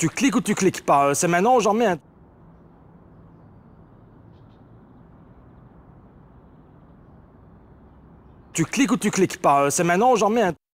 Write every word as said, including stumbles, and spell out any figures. Tu cliques ou tu cliques pas. C'est maintenant ou j'en mets un. Tu cliques ou tu cliques pas. C'est maintenant ou j'en mets un.